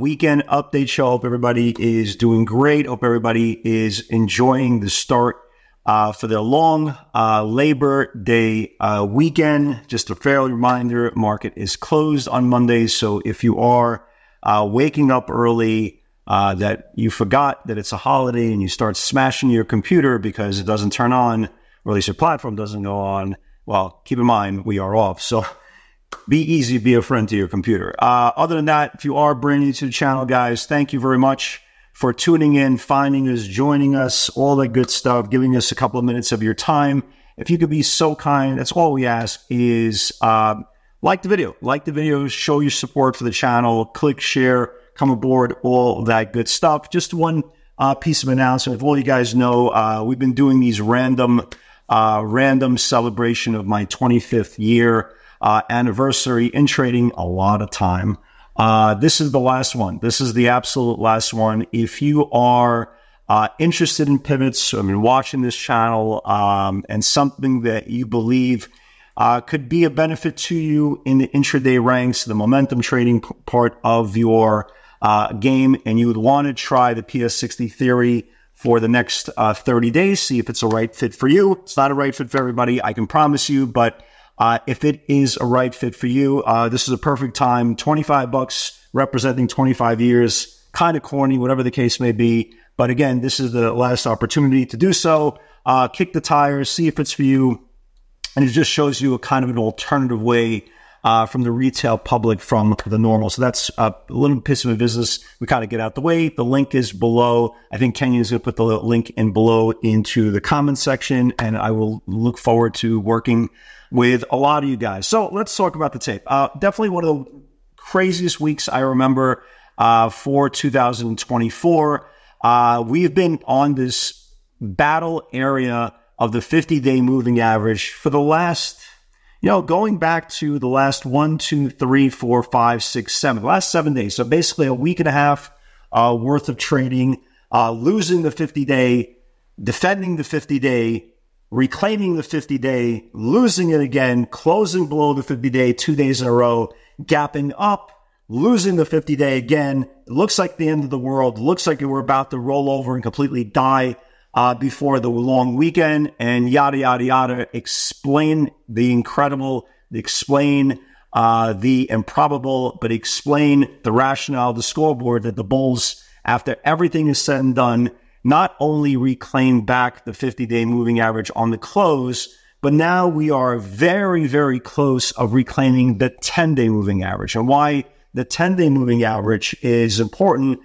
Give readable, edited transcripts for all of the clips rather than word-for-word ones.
weekend update show. Hope everybody is doing great. Hope everybody is enjoying the start for their long Labor Day weekend. Just a fair reminder, market is closed on Mondays, so if you are waking up early, that you forgot that it's a holiday and you start smashing your computer because it doesn't turn on, or at least your platform doesn't go on, well, keep in mind, we are off. So be easy, be a friend to your computer. Other than that, if you are brand new to the channel, guys, thank you very much for tuning in, finding us, joining us, all that good stuff, giving us a couple of minutes of your time. If you could be so kind, that's all we ask is like the video, show your support for the channel, click share, come aboard, all that good stuff. Just one piece of announcement. If all you guys know, we've been doing these random celebration of my 25th year anniversary in trading, a lot of time. This is the last one. This is the absolute last one. If you are interested in pivots, I mean, watching this channel and something that you believe could be a benefit to you in the intraday ranks, the momentum trading part of your game, and you would want to try the PS60 theory for the next 30 days, see if it's a right fit for you. It's not a right fit for everybody, I can promise you, but if it is a right fit for you, this is a perfect time. 25 bucks representing 25 years, kind of corny, whatever the case may be. But again, this is the last opportunity to do so. Kick the tires, see if it's for you. And it just shows you a kind of an alternative way from the retail public, from the normal. So that's a little piece of my business. We kind of get out the way. The link is below. I think Kenyon is going to put the link in below into the comment section, and I will look forward to working with a lot of you guys. So let's talk about the tape. Definitely one of the craziest weeks I remember for 2024. We've been on this battle area of the 50-day moving average for the last, you know, going back to the last 1, 2, 3, 4, 5, 6, 7, the last 7 days. So basically a week and a half worth of trading, losing the 50-day, defending the 50-day, reclaiming the 50-day, losing it again, closing below the 50-day 2 days in a row, gapping up, losing the 50-day again. It looks like the end of the world. It looks like you were about to roll over and completely die before the long weekend, and yada, yada, yada. Explain the incredible, explain the improbable, but explain the rationale, the scoreboard that the bulls, after everything is said and done, not only reclaim back the 50-day moving average on the close, but now we are very, very close of reclaiming the 10-day moving average. And why the 10-day moving average is important,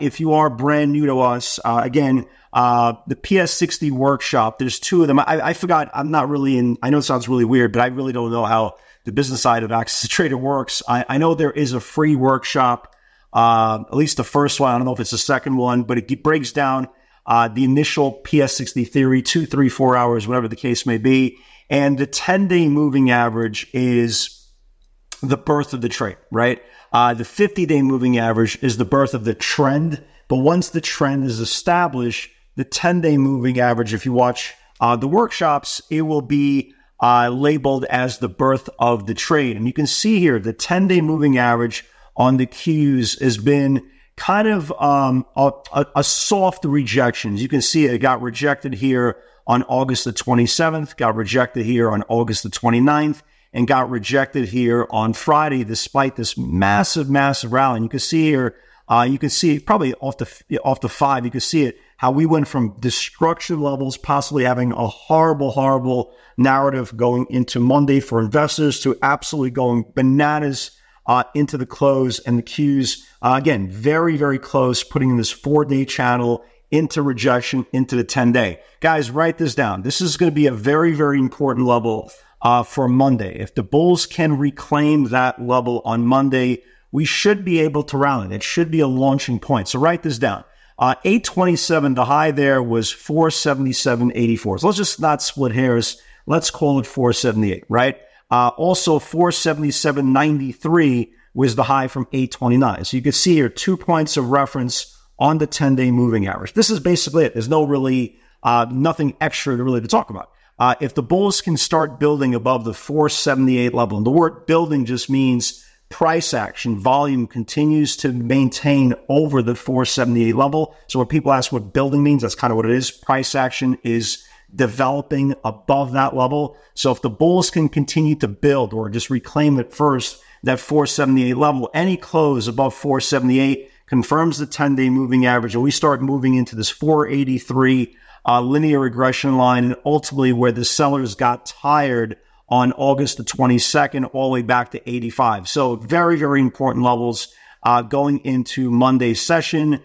if you are brand new to us, again, the PS60 workshop, there's two of them. I forgot, I'm not really in, I know it sounds really weird, but I really don't know how the business side of Access a Trader works. I know there is a free workshop, at least the first one. I don't know if it's the second one, but it breaks down the initial PS60 theory, 2, 3, 4 hours, whatever the case may be. And the 10-day moving average is the birth of the trade, right? The 50-day moving average is the birth of the trend. But once the trend is established, the 10-day moving average, if you watch the workshops, it will be labeled as the birth of the trade. And you can see here, the 10-day moving average on the Qs has been kind of a soft rejection. As you can see, it got rejected here on August the 27th, got rejected here on August the 29th, and got rejected here on Friday, despite this massive, massive rally. And you can see here, you can see probably off the 5, you can see it, how we went from destruction levels, possibly having a horrible, horrible narrative going into Monday for investors, to absolutely going bananas into the close and the Qs. Again, very, very close, putting in this 4-day channel into rejection, into the 10-day. Guys, write this down. This is going to be a very, very important level for Monday. If the bulls can reclaim that level on Monday, we should be able to rally. It should be a launching point. So write this down. 827, the high there was 477.84. So let's just not split hairs. Let's call it 478, right? Also 477.93 was the high from 829. So you can see here 2 points of reference on the 10-day moving average. This is basically it. There's no really, nothing extra to really talk about. If the bulls can start building above the 478 level, and the word building just means price action, volume continues to maintain over the 478 level. So when people ask what building means, that's kind of what it is. Price action is developing above that level. So if the bulls can continue to build or just reclaim at first that 478 level, any close above 478 confirms the 10-day moving average, and we start moving into this 483 linear regression line, and ultimately where the sellers got tired on August the 22nd, all the way back to 85. So very, very important levels going into Monday's session,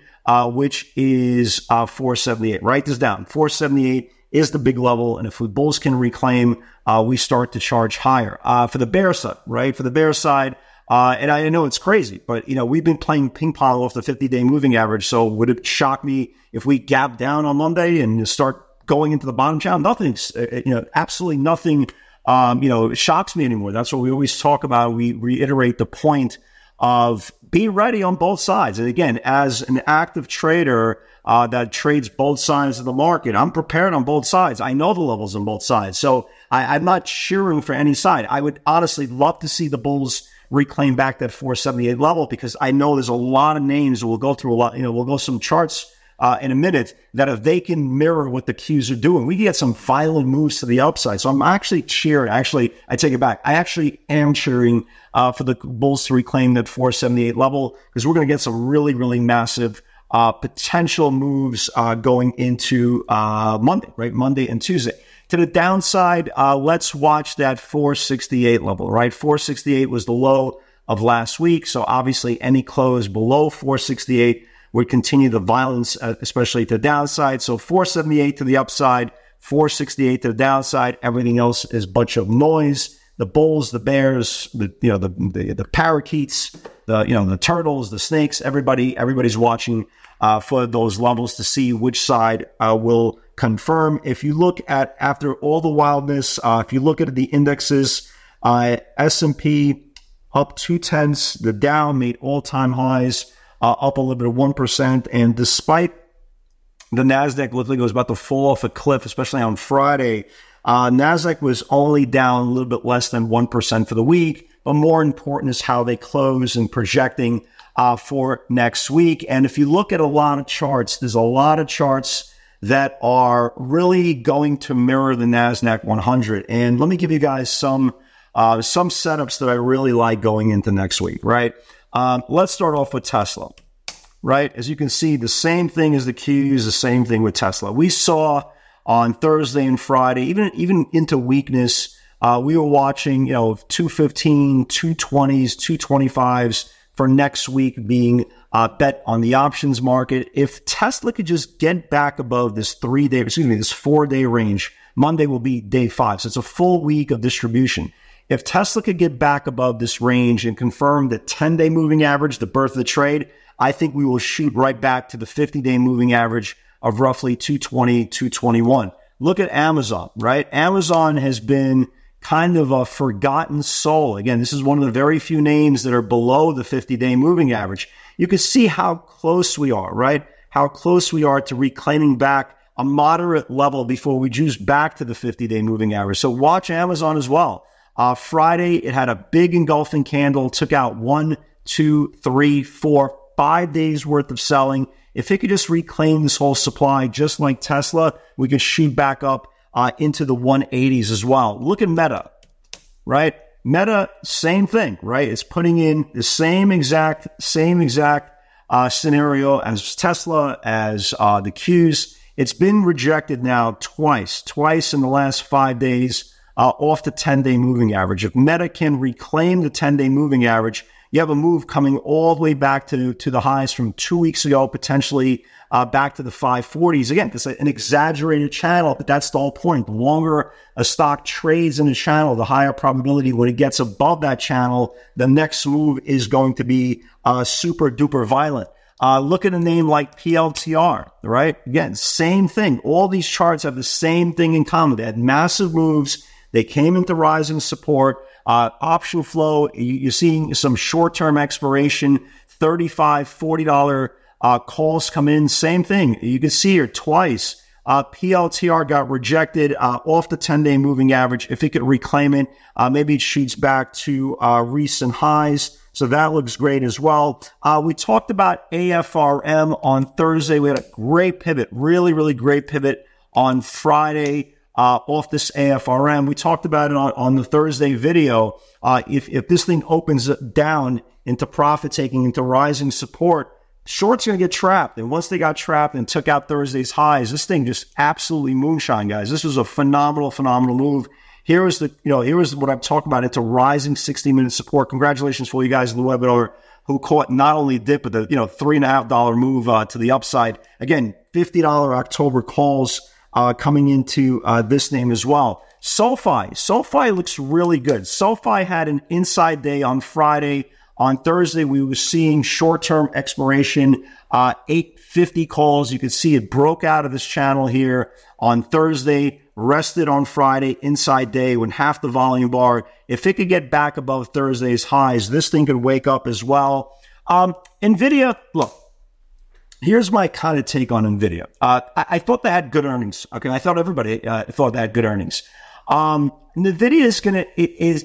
which is 478. Write this down. 478 is the big level, and if the bulls can reclaim, we start to charge higher. For the bear side, right? For the bear side, and I know it's crazy, but, you know, we've been playing ping pong off the 50-day moving average, so would it shock me if we gap down on Monday and start going into the bottom channel? Nothing, you know, absolutely nothing, you know, shocks me anymore. That's what we always talk about. We reiterate the point of be ready on both sides. And again, as an active trader that trades both sides of the market, I'm prepared on both sides. I know the levels on both sides. So I'm not cheering for any side. I would honestly love to see the bulls reclaim back that 478 level, because I know there's a lot of names. We'll go through a lot, you know, we'll go some charts in a minute that if they can mirror what the Qs are doing, we can get some violent moves to the upside. So I'm actually cheering. Actually, I take it back. I actually am cheering for the bulls to reclaim that 478 level, because we're going to get some really, really massive potential moves going into Monday, right? Monday and Tuesday. To the downside, let's watch that 468 level, right? 468 was the low of last week. So obviously any close below 468 would continue the violence, especially to the downside. So 478 to the upside, 468 to the downside. Everything else is a bunch of noise. The bulls, the bears, the, you know, the parakeets, the, you know, the turtles, the snakes, everybody's watching for those levels to see which side will confirm. If you look at, after all the wildness, if you look at the indexes, S&P up 0.2, the Dow made all-time highs, up a little bit of 1%. And despite the NASDAQ looked like it was about to fall off a cliff, especially on Friday, NASDAQ was only down a little bit less than 1% for the week. But more important is how they close and projecting for next week. And if you look at a lot of charts, there's a lot of charts that are really going to mirror the NASDAQ 100. And let me give you guys some setups that I really like going into next week, right? Let's start off with Tesla, right? As you can see, the same thing as the Qs, the same thing with Tesla. We saw on Thursday and Friday, even into weakness, we were watching, you know, 215, 220s, 225s for next week being bet on the options market. If Tesla could just get back above this four-day range, Monday will be day 5. So it's a full week of distribution. If Tesla could get back above this range and confirm the 10-day moving average, the birth of the trade, I think we will shoot right back to the 50-day moving average of roughly 220, 221. Look at Amazon, right? Amazon has been kind of a forgotten soul. Again, this is one of the very few names that are below the 50-day moving average. You can see how close we are, right? How close we are to reclaiming back a moderate level before we juice back to the 50-day moving average. So watch Amazon as well. Friday, it had a big engulfing candle, took out 1, 2, 3, 4, 5 days worth of selling. If it could just reclaim this whole supply, just like Tesla, we could shoot back up into the 180s as well. Look at Meta, right? Meta, same thing, right? It's putting in the same exact scenario as Tesla, as the Qs. It's been rejected now twice in the last 5 days off the 10-day moving average. If Meta can reclaim the 10-day moving average, you have a move coming all the way back to the highs from 2 weeks ago, potentially back to the 540s. Again, it's an exaggerated channel, but that's the whole point. The longer a stock trades in a channel, the higher probability when it gets above that channel, the next move is going to be super duper violent. Look at a name like PLTR, right? Again, same thing. All these charts have the same thing in common. They had massive moves. They came into rising support. Option flow, you're seeing some short-term expiration, $35, $40 calls come in. Same thing. You can see here twice. PLTR got rejected off the 10-day moving average. If it could reclaim it, maybe it shoots back to recent highs. So that looks great as well. We talked about AFRM on Thursday. We had a great pivot, really great pivot on Friday off this AFRM. We talked about it on the Thursday video. If this thing opens down into profit-taking, into rising support, short's going to get trapped. And once they got trapped and took out Thursday's highs, this thing just absolutely moonshine, guys. This was a phenomenal move. Here is the, here is what I'm talking about. It's a rising 60-minute support. Congratulations for you guys in the webinar who caught not only dip, but the, $3.50 move to the upside. Again, $50 October calls coming into this name as well. SoFi. SoFi looks really good. SoFi had an inside day on Friday. On Thursday, we were seeing short-term expiration, 850 calls. You can see it broke out of this channel here on Thursday, rested on Friday, inside day when half the volume bar. If it could get back above Thursday's highs, this thing could wake up as well. NVIDIA, look, here's my kind of take on NVIDIA. I thought they had good earnings. Okay, I thought everybody thought they had good earnings. NVIDIA is going to...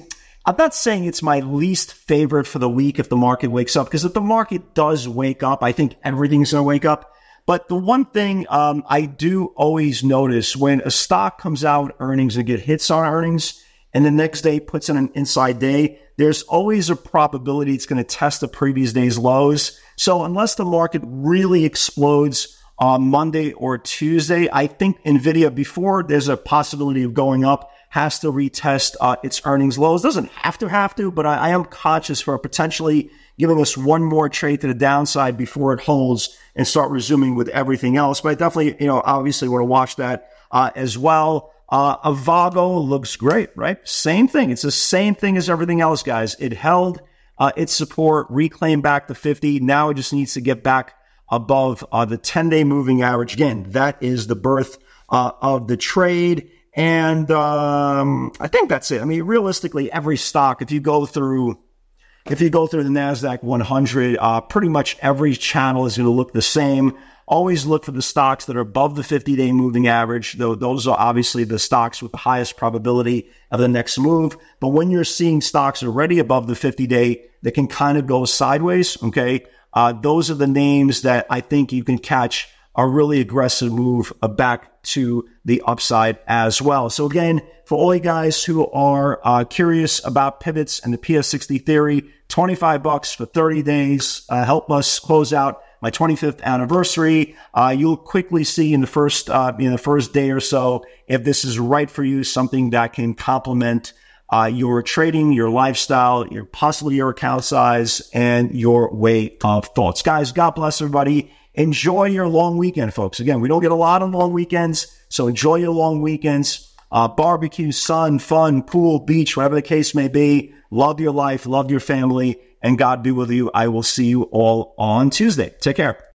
I'm not saying it's my least favorite for the week if the market wakes up, because if the market does wake up, I think everything's going to wake up. But the one thing I do always notice when a stock comes out earnings and get hits on earnings, and the next day puts in an inside day, there's always a probability it's going to test the previous day's lows. So unless the market really explodes on Monday or Tuesday, I think NVIDIA, before there's a possibility of going up, has to retest its earnings lows. Doesn't have to, but I am conscious for potentially giving us one more trade to the downside before it holds and start resuming with everything else. But I definitely, obviously want to watch that as well. Avago looks great, right? Same thing. It's the same thing as everything else, guys. It held its support, reclaimed back to 50. Now it just needs to get back above the 10-day moving average. Again, that is the birth of the trade. And I think that's it. I mean, realistically, every stock, if you go through the NASDAQ 100, pretty much every channel is going to look the same. Always look for the stocks that are above the 50-day moving average, though those are obviously the stocks with the highest probability of the next move. But when you're seeing stocks already above the 50-day, that can kind of go sideways, okay? Those are the names that I think you can catch a really aggressive move back to the upside as well. So again, for all you guys who are curious about pivots and the PS60 theory, $25 for 30 days, help us close out my 25th anniversary. You'll quickly see in the first day or so if this is right for you, something that can complement your trading, your lifestyle, your possibly your account size, and your way of thoughts. Guys, God bless everybody. Enjoy your long weekend, folks. Again, we don't get a lot on long weekends, so enjoy your long weekends. Barbecue, sun, fun, pool, beach, whatever the case may be. Love your life, love your family, and God be with you. I will see you all on Tuesday. Take care.